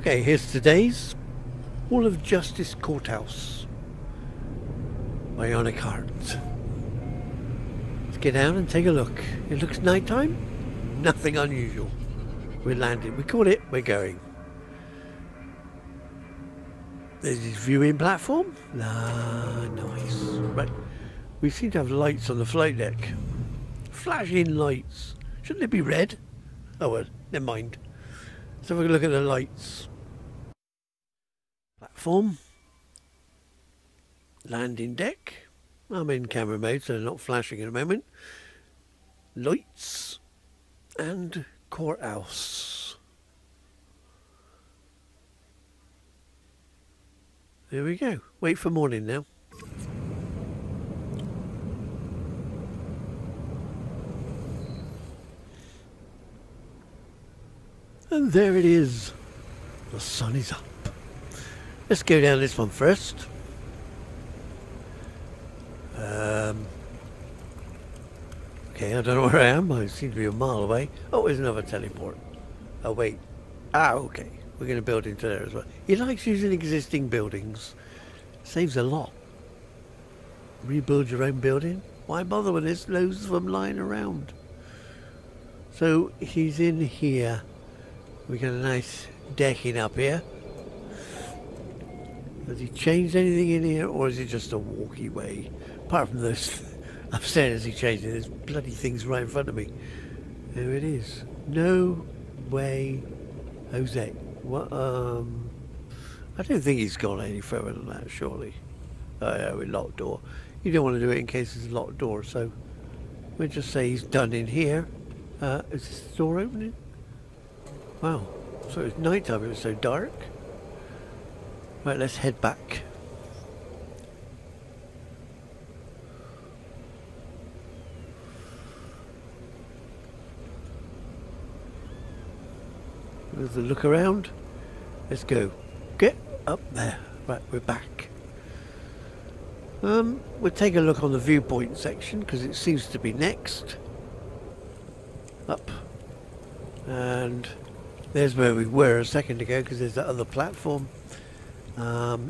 Okay, here's today's Hall of Justice Courthouse by Yannick Hart. Let's get down and take a look. It looks nighttime, nothing unusual. We landed, we call it, we're going. There's his viewing platform. Ah, nice. Right, we seem to have lights on the flight deck. Flashing lights. Shouldn't it be red? Oh well, never mind. Let's have a look at the lights. Platform. Landing deck. I'm in camera mode, so they're not flashing at the moment. Lights. And courthouse. There we go. Wait for morning now. And there it is. The sun is up. Let's go down this one first. Okay, I don't know where I am. I seem to be a mile away. Oh, there's another teleport. Oh, wait. Ah, okay. We're going to build into there as well. He likes using existing buildings. Saves a lot. Rebuild your own building? Why bother when there's loads of them lying around? So he's in here. We got a nice decking up here. Has he changed anything in here, or is it just a walkie-way? Apart from this, upstairs he changed it. There's bloody things right in front of me. There it is. No way, Jose. What? I don't think he's gone any further than that, surely. Oh yeah, with locked door. You don't want to do it in case there's a locked door, so we'll just say he's done in here. Is this door opening? Wow. So it's night time. It was so dark. Right, let's head back. There's a look around. Let's go. Get up there. Right, we're back. We'll take a look on the viewpoint section because it seems to be next. Up. And there's where we were a second ago because there's that other platform.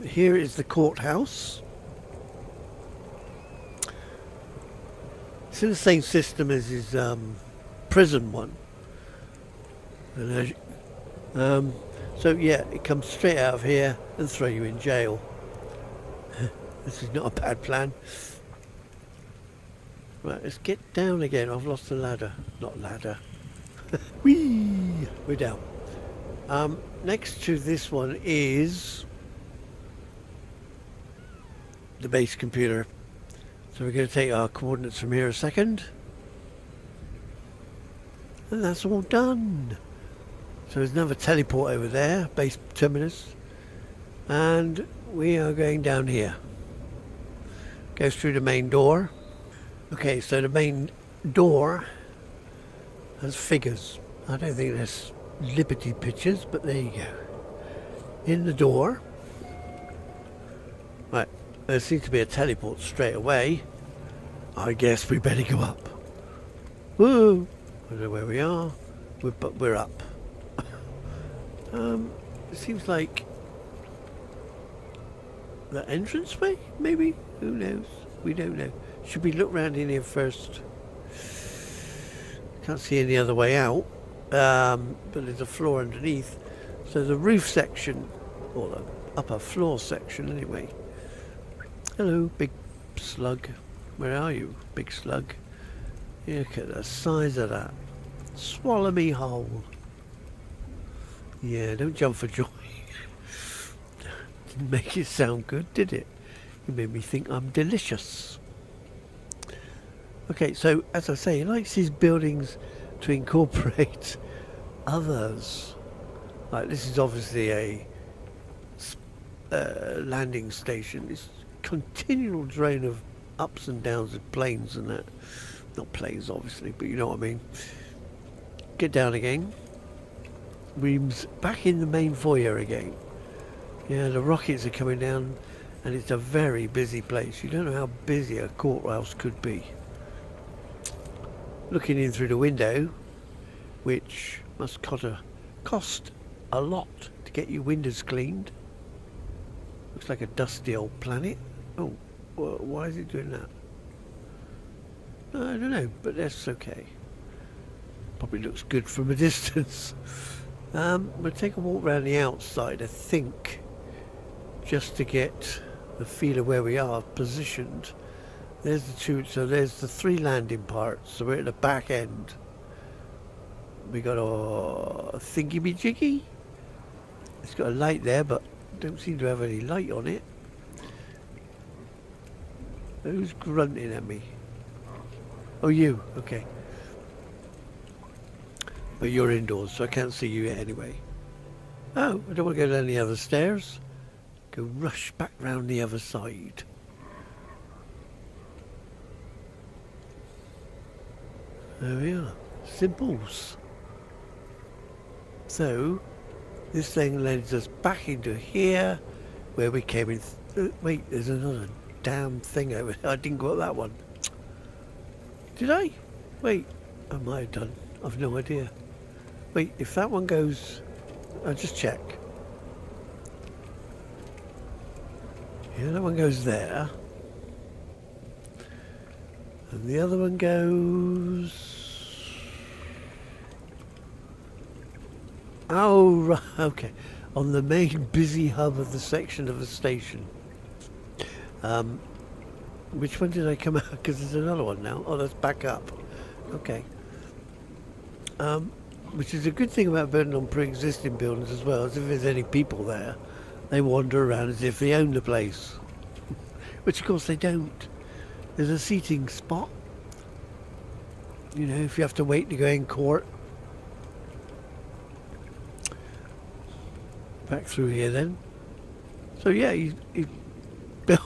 Here is the courthouse. It's in the same system as his prison one. And, so yeah, it comes straight out of here and throw you in jail. This is not a bad plan. Right, let's get down again. I've lost the ladder. Not ladder. Whee! We're down. Next to this one is the base computer. So we're going to take our coordinates from here a second. And that's all done. So there's another teleport over there, base terminus. And we are going down here. Goes through the main door. Okay, so the main door has figures. I don't think there's Liberty pictures, but there you go. In the door. Right, there seems to be a teleport straight away. I guess we better go up. Woo! I don't know where we are, but we're up. It seems like the entranceway, maybe? Who knows? We don't know. Should we look round in here first? Can't see any other way out. But there's a floor underneath, so the roof section, or the upper floor section anyway. Hello, big slug. Where are you, big slug? Look at the size of that. Swallow me whole. Yeah, don't jump for joy. Didn't make it sound good, did it? It made me think I'm delicious. Okay, so as I say, he likes his buildings to incorporate others. Like this is obviously a landing station. It's continual drain of ups and downs of planes and that. Not planes obviously, but you know what I mean. Get down again. We're back in the main foyer again. Yeah, the rockets are coming down and it's a very busy place. You don't know how busy a courthouse could be. Looking in through the window, which must cost a lot to get your windows cleaned. Looks like a dusty old planet. Oh, why is it doing that? I don't know, but that's okay. Probably looks good from a distance. I'm going to take a walk around the outside, I think, just to get the feel of where we are positioned. There's the two, so there's the three landing parts, so we're at the back end. We got a thingy-me-jiggy. It's got a light there, but don't seem to have any light on it. Who's grunting at me? Oh, you. Okay. But you're indoors, so I can't see you yet anyway. Oh, I don't want to go down the other stairs. Go rush back round the other side. There we are. Simples. So, this thing leads us back into here, where we came in. Wait, there's another damn thing over there. I didn't go up that one. Did I? Wait, I might have done. I've no idea. Wait, if that one goes... I'll just check. Yeah, that one goes there. And the other one goes... Oh, right, okay. On the main busy hub of the section of the station. Which one did I come out? Because there's another one now. Oh, that's back up. Okay. Which is a good thing about building on pre-existing buildings as well, is if there's any people there, they wander around as if they own the place. Which, of course, they don't. There's a seating spot. You know, if you have to wait to go in court. Back through here, then. So, yeah, you built...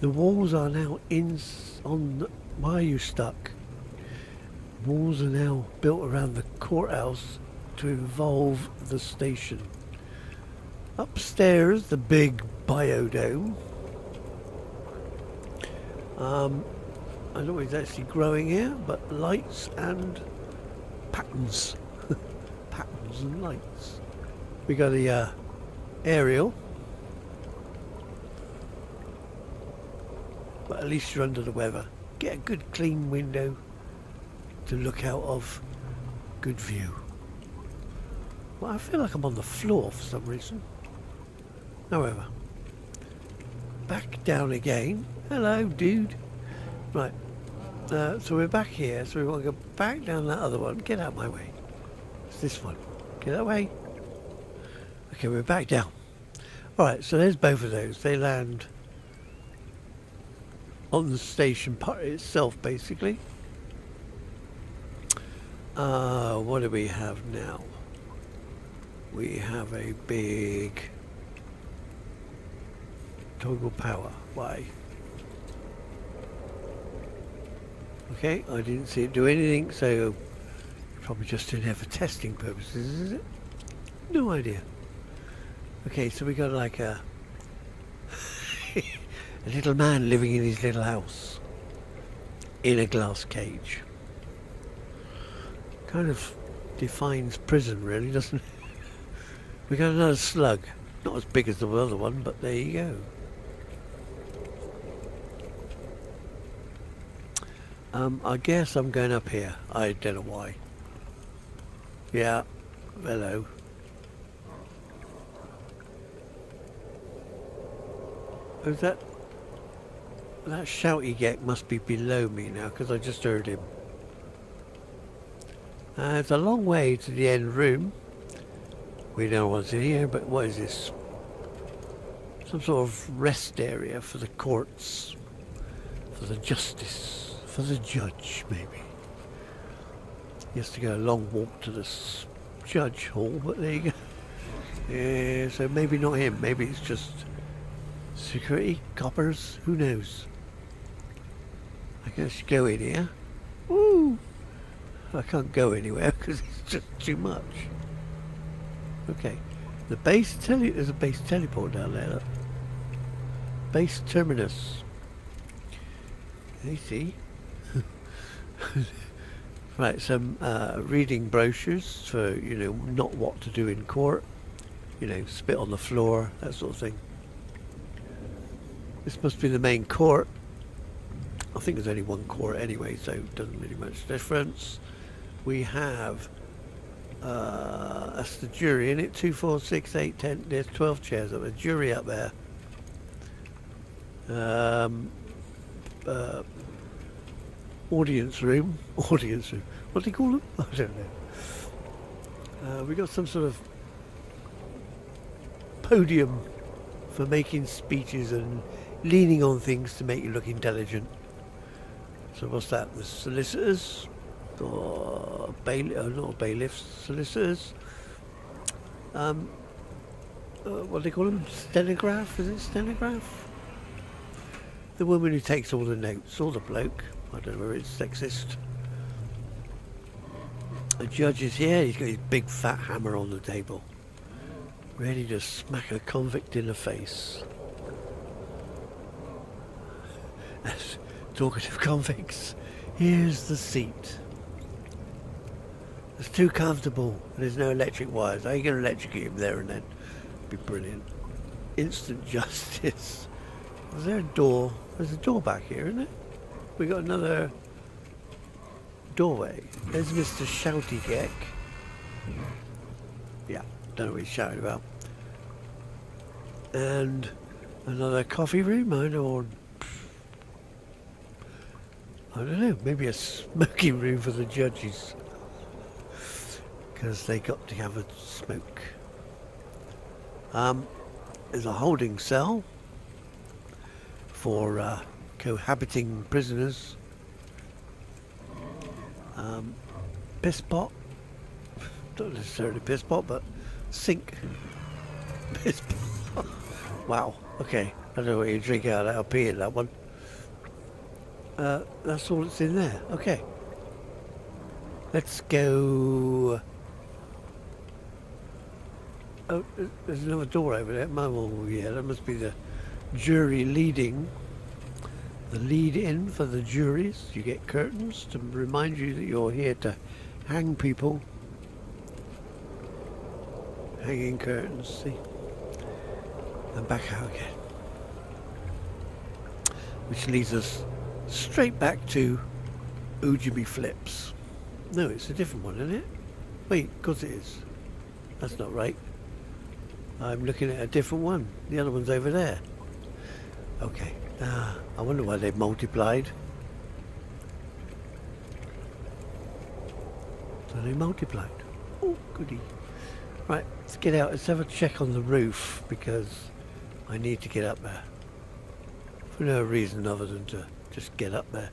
The walls are now in on... Why are you stuck? Walls are now built around the courthouse to involve the station. Upstairs, the big biodome. I don't know if it's actually growing here, but lights and patterns. Patterns and lights. We got the aerial. But at least you're under the weather. Get a good clean window to look out of. Good view. Well, I feel like I'm on the floor for some reason. However, back down again. Hello, dude. Right, so we're back here, so we want to go back down that other one. Get out of my way. It's this one. Get out of the way. Okay, we're back down. Alright, so there's both of those. They land on the station part itself, basically. What do we have now? We have a big toggle power. Why? Okay, I didn't see it do anything, so probably just in there for testing purposes, is it? No idea. Okay, so we got like a little man living in his little house in a glass cage. Kind of defines prison, really, doesn't it? We got another slug. Not as big as the other one, but there you go. I guess I'm going up here. I don't know why. Yeah. Hello. Oh, that shouty gek must be below me now, because I just heard him. It's a long way to the end room. We don't know what's in here, but what is this? Some sort of rest area for the courts. For the justice. For the judge, maybe. He has to go a long walk to the judge hall, but there you go. Yeah, so maybe not him. Maybe it's just security, coppers, who knows. I guess you go in here. Woo! I can't go anywhere because it's just too much. Okay. The base tele... There's a base teleport down there, look. Base terminus. They see. Right, some reading brochures for, you know, not what to do in court, you know, spit on the floor, that sort of thing. This must be the main court. I think there's only one court anyway, so it doesn't really much difference. We have, that's the jury, isn't it? 2, 4, 6, 8, 10, there's 12 chairs up there, jury up there. Audience room. What do you call them? I don't know. We got some sort of podium for making speeches and leaning on things to make you look intelligent. So what's that? The solicitors, or not bailiffs, solicitors. What do they call them? Stenograph? Is it stenograph? The woman who takes all the notes, or the bloke. I don't know whether it's sexist. The judge is here, he's got his big fat hammer on the table, ready to smack a convict in the face. As talkative convicts, here's the seat. It's too comfortable, there's no electric wires. How are you going to electrocute him there and then? It'd be brilliant. Instant justice. Is there a door? There's a door back here, isn't it? We got another doorway. There's Mr. Shouty Geck. Yeah, don't know what he's shouting about. And another coffee room, I don't know, maybe a smoking room for the judges. Because they got to have a smoke. There's a holding cell for cohabiting prisoners, piss pot, not necessarily piss pot, but sink, piss pot. Wow, okay, I don't know what you drink out of, I'll pee in that one. That's all that's in there, okay. Let's go. Oh, there's another door over there. Oh yeah, that must be the jury leading. The lead-in for the juries, you get curtains to remind you that you're here to hang people. Hanging curtains, see? And back out again. Which leads us straight back to Ujibee Flips. No, it's a different one, isn't it? Wait, of course it is. That's not right. I'm looking at a different one. The other one's over there. Okay. I wonder why they've multiplied. So they multiplied. Oh, goody. Right, let's get out. Let's have a check on the roof because I need to get up there. For no reason other than to just get up there.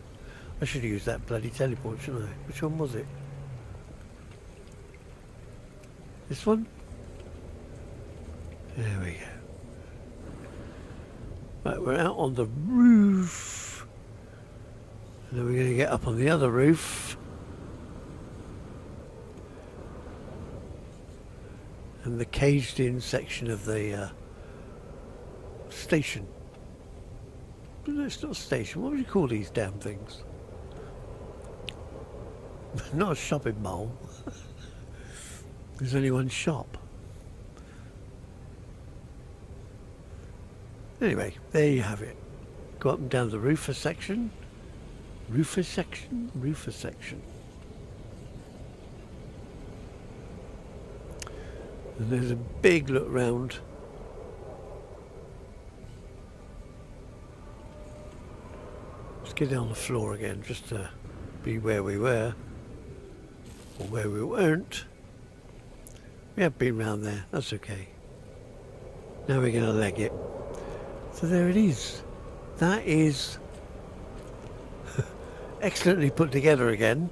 I should have used that bloody teleport, shouldn't I? Which one was it? This one? There we go. Right, we're out on the roof. And then we're going to get up on the other roof. And the caged in section of the station. No, it's not a station. What would you call these damn things? Not a shopping mall. There's only one shop. Anyway, there you have it. Go up and down the roofer section. Roofer section? Roofer section. And there's a big look round. Let's get down the floor again, just to be where we were. Or where we weren't. We have been round there, that's okay. Now we're going to leg it. So there it is. That is excellently put together again.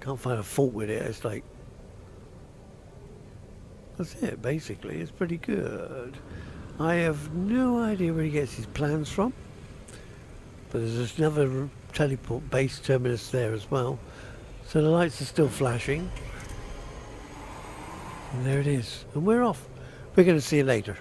Can't find a fault with it. It's like, that's it basically. It's pretty good. I have no idea where he gets his plans from. But there's another teleport base terminus there as well. So the lights are still flashing. And there it is. And we're off. We're going to see you later.